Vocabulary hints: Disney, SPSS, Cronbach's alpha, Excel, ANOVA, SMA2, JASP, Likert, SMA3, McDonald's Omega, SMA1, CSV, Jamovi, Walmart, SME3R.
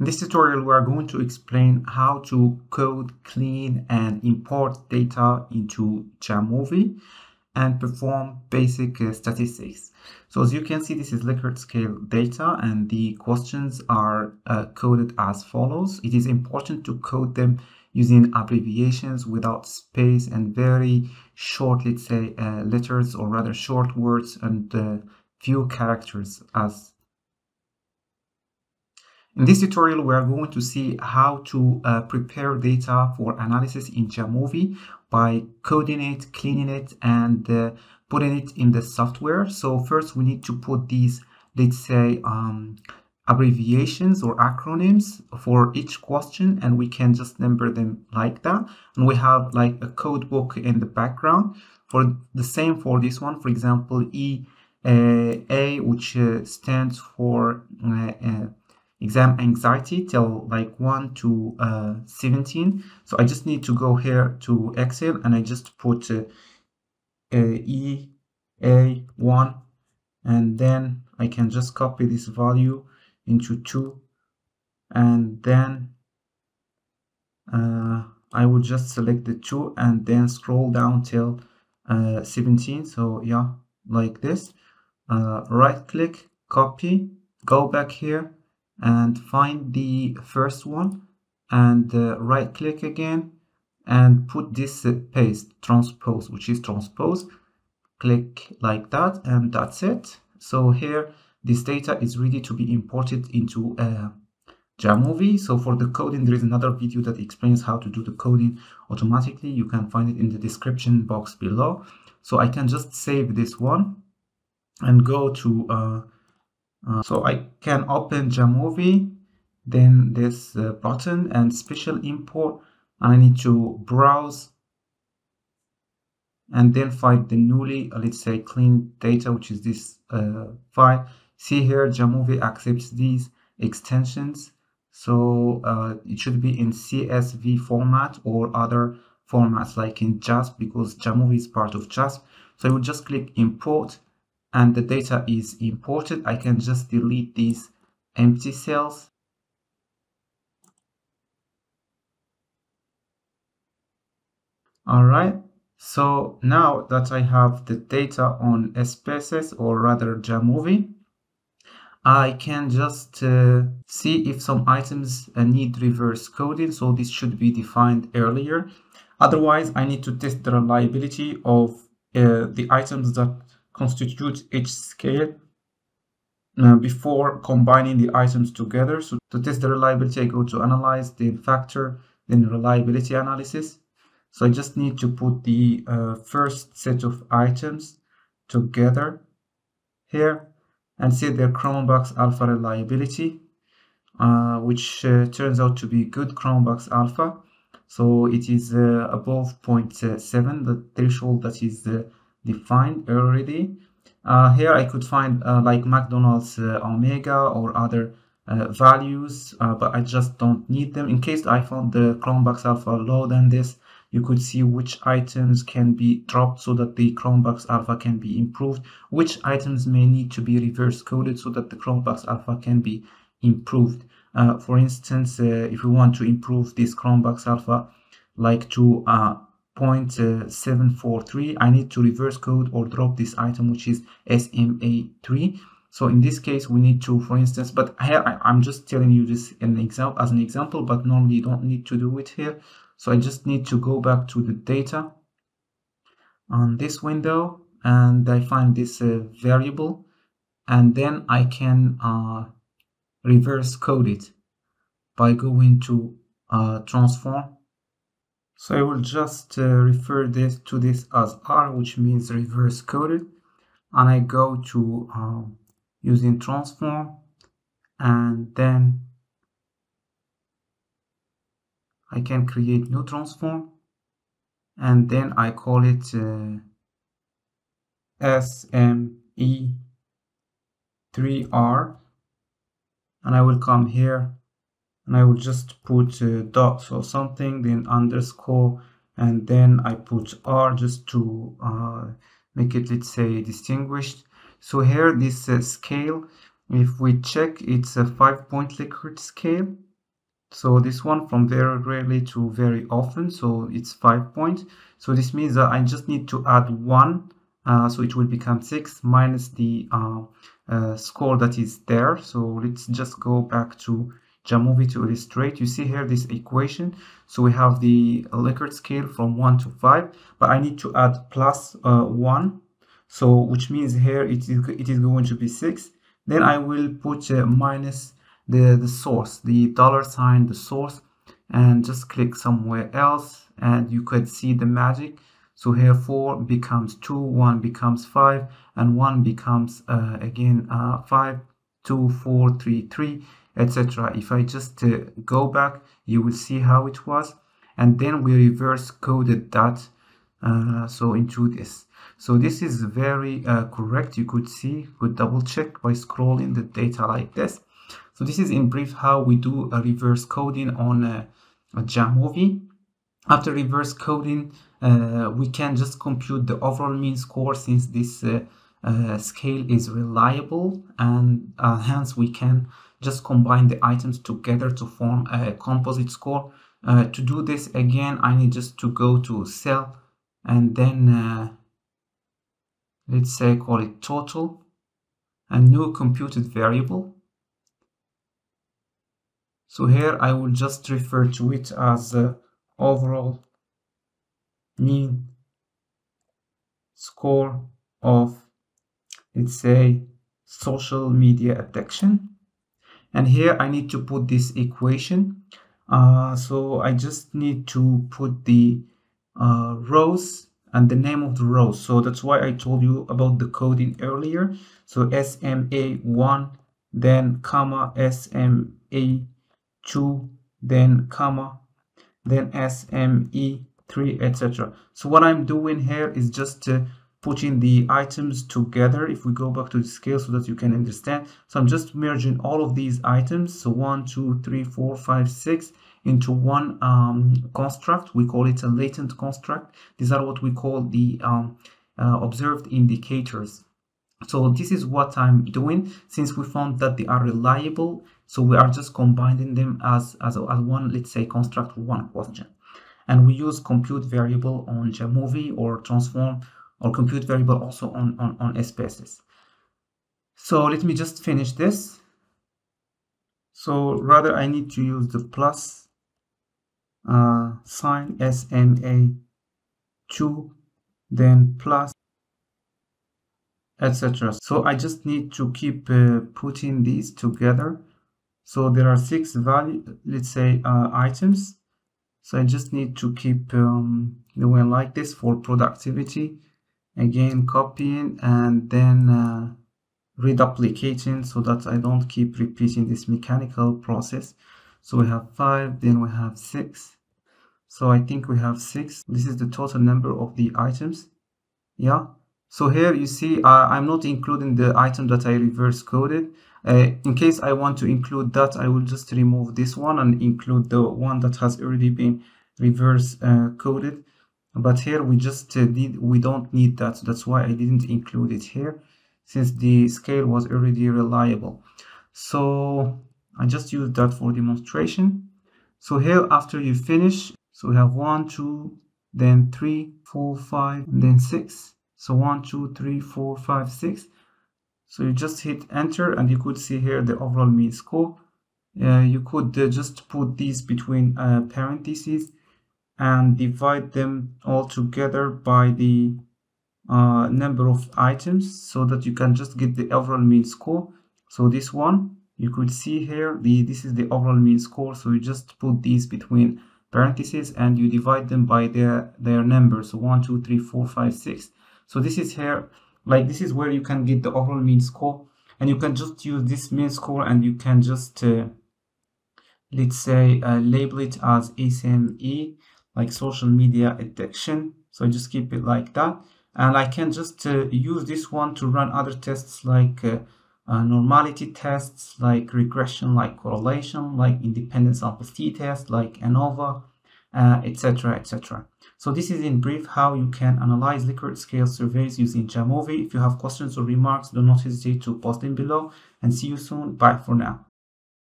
In this tutorial, we are going to explain how to code, clean, and import data into Jamovi and perform basic statistics. So as you can see, this is Likert scale data, and the questions are coded as follows. It is important to code them using abbreviations without space and very short, let's say, letters, or rather short words and few characters as. In this tutorial, we are going to see how to prepare data for analysis in Jamovi by coding it, cleaning it, and putting it in the software. So first, we need to put these, let's say, abbreviations or acronyms for each question, and we can just number them like that. And we have like a code book in the background. For the same for this one, for example, A, which stands for exam anxiety, till like 1 to 17. So I just need to go here to Excel, and I just put EA1, and then I can just copy this value into 2, and then I would just select the 2 and then scroll down till 17. So yeah, like this. Right click, copy, go back here and find the first one, and right click again and put this paste transpose, which is transpose. Click like that, and that's it. So here this data is ready to be imported into Jamovi. So for the coding, there is another video that explains how to do the coding automatically. You can find it in the description box below. So I can just save this one and go to so I can open Jamovi, then this button and special import, and I need to browse and then find the newly, let's say, clean data, which is this file. See here, Jamovi accepts these extensions, so it should be in CSV format or other formats like in JASP, because Jamovi is part of JASP. So I will just click import, and the data is imported. I can just delete these empty cells. All right, so now that I have the data on SPSS, or rather Jamovi, I can just see if some items need reverse coding. So this should be defined earlier. Otherwise, I need to test the reliability of the items that constitute each scale before combining the items together. So to test the reliability, I go to analyze, then factor, then reliability analysis. So I just need to put the first set of items together here and see their Cronbach's alpha reliability, which turns out to be good. Cronbach's alpha, so it is above 0.7, the threshold that is defined already. Here I could find like McDonald's Omega or other values, but I just don't need them. In case I found the Cronbach's alpha low than this, you could see which items can be dropped so that the Cronbach's alpha can be improved, which items may need to be reverse coded so that the Cronbach's alpha can be improved. For instance, if we want to improve this Cronbach's alpha like to 0.743, I need to reverse code or drop this item, which is SMA3. So in this case, we need to, for instance, but here I'm just telling you this as an example, but normally you don't need to do it here. So I just need to go back to the data on this window, and I find this variable, and then I can reverse code it by going to transform. So I will just refer this to this as R, which means reverse coded, and I go to using transform, and then I can create new transform, and then I call it SME3R, and I will come here and I will just put dots or something, then underscore, and then I put R just to make it, let's say, distinguished. So here this scale If we check, it's a 5-point Likert scale. So this one from very rarely to very often, so it's 5 points. So this means that I just need to add 1, so it will become 6 minus the score that is there. So let's just go back to Jamovi to illustrate. You see here this equation. So we have the Likert scale from 1 to 5, but I need to add plus 1, so which means here it is going to be 6. Then I will put minus the source, the dollar sign, the source, and just click somewhere else, and you could see the magic. So here 4 becomes 2, 1 becomes 5, and 1 becomes again 5, 2, 4, 3, 3, etc. If I just go back, you will see how it was, and then we reverse coded that so into this. So this is very correct. You could see, could double check by scrolling the data like this. So this is in brief how we do a reverse coding on a Jamovi. After reverse coding, we can just compute the overall mean score, since this scale is reliable, and hence we can just combine the items together to form a composite score. To do this, again, I need just to go to cell, and then let's say call it total, a new computed variable. So here I will just refer to it as overall mean score of, let's say, social media addiction. And here I need to put this equation. So I just need to put the rows and the name of the rows. So that's why I told you about the coding earlier. So SMA1, then comma, SMA2, then comma, then SME3, etc. So what I'm doing here is just putting the items together. If we go back to the scale so that you can understand, so I'm just merging all of these items, so 1, 2, 3, 4, 5, 6 into one construct. We call it a latent construct. These are what we call the observed indicators. So this is what I'm doing, since we found that they are reliable. So we are just combining them as one, let's say, construct with one question. And we use compute variable on Jamovi, or transform, or compute variable also on SPSS. So let me just finish this. So rather I need to use the plus sign, SMA2, then plus, etc. So I just need to keep putting these together. So there are 6 value, let's say, items. So I just need to keep doing like this for productivity. Again, copying and then reduplicating, so that I don't keep repeating this mechanical process. So we have 5, then we have 6. So I think we have 6. This is the total number of the items. Yeah. So here you see I'm not including the item that I reverse coded. In case I want to include that, I will just remove this one and include the one that has already been reverse coded. But here we just we don't need that. That's why I didn't include it here, since the scale was already reliable. So I just used that for demonstration. So here after you finish, so we have 1, 2, then 3, 4, 5, and then 6. So 1, 2, 3, 4, 5, 6. So you just hit enter, and you could see here the overall mean score. You could just put these between parentheses and divide them all together by the number of items, so that you can just get the overall mean score. So this one, you could see here, this is the overall mean score. So you just put these between parentheses and you divide them by their number. So 1, 2, 3, 4, 5, 6. So this is here, like this is where you can get the overall mean score, and you can just use this mean score, and you can just let's say label it as SME, like social media addiction. So I just keep it like that, and I can just use this one to run other tests, like normality tests, like regression, like correlation, like independent sample t test, like ANOVA, etc., etc. So this is in brief how you can analyze Likert scale surveys using Jamovi. If you have questions or remarks, do not hesitate to post them below, and see you soon. Bye for now.